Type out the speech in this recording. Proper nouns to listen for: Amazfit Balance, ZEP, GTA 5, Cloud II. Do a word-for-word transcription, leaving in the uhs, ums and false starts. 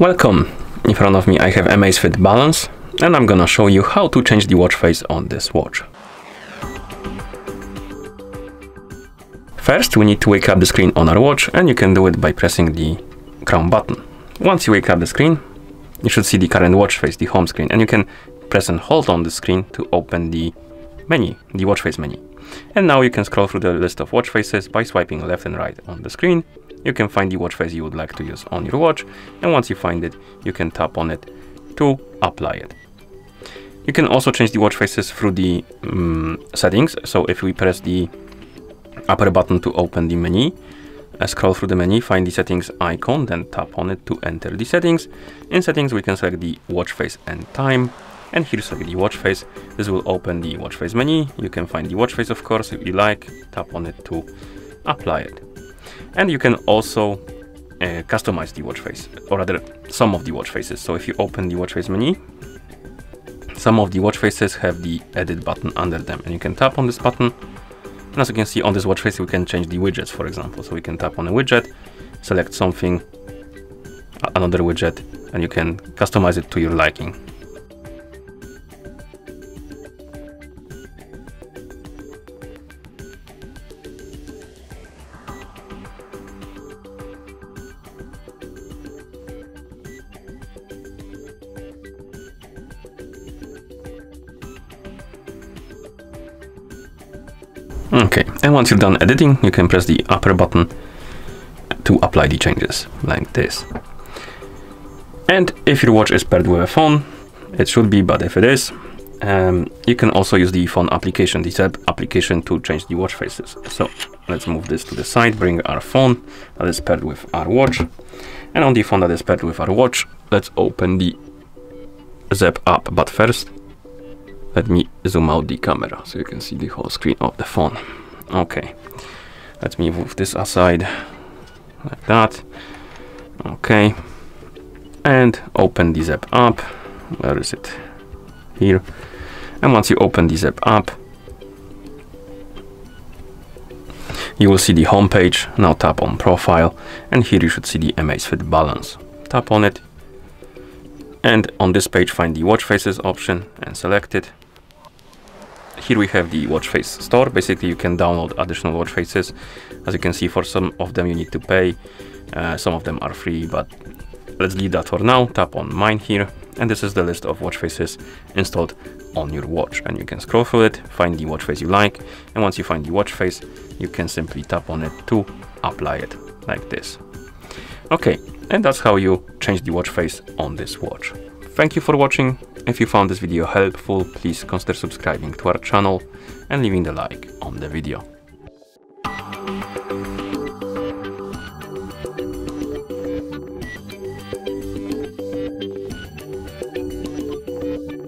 Welcome! In front of me I have Amazfit Balance and I'm gonna show you how to change the watch face on this watch. First we need to wake up the screen on our watch, and you can do it by pressing the crown button. Once you wake up the screen, you should see the current watch face, the home screen, and you can press and hold on the screen to open the menu, the watch face menu. And now you can scroll through the list of watch faces by swiping left and right on the screen. You can find the watch face you would like to use on your watch, and once you find it, you can tap on it to apply it. You can also change the watch faces through the um, settings. So if we press the upper button to open the menu, uh, scroll through the menu, find the settings icon, then tap on it to enter the settings. In settings we can select the watch face and time, and here select the watch face. This will open the watch face menu. You can find the watch face, of course, if you like, tap on it to apply it. And you can also uh, customize the watch face, or rather some of the watch faces. So if you open the watch face menu, some of the watch faces have the edit button under them, and you can tap on this button. And as you can see, on this watch face we can change the widgets, for example. So we can tap on a widget, select something, another widget, and you can customize it to your liking. Okay, and once you're done editing, you can press the upper button to apply the changes, like this. And if your watch is paired with a phone, it should be, but if it is, um, you can also use the phone application, the Z E P application, to change the watch faces. So let's move this to the side, bring our phone that is paired with our watch. And on the phone that is paired with our watch, let's open the Z E P app, but first, let me zoom out the camera so you can see the whole screen of the phone. Okay, let me move this aside like that. Okay, and open the Z E P app. Where is it? Here. And once you open the Z E P app, you will see the home page. Now tap on profile, and here you should see the Amazfit Balance. Tap on it, and on this page find the watch faces option and select it. Here we have the watch face store. Basically you can download additional watch faces. As you can see, for some of them you need to pay, uh, some of them are free, but let's leave that for now. Tap on mine here, and this is the list of watch faces installed on your watch, and you can scroll through it, find the watch face you like, and once you find the watch face you can simply tap on it to apply it, like this. Okay, and that's how you change the watch face on this watch. Thank you for watching. If you found this video helpful, please consider subscribing to our channel and leaving a like on the video.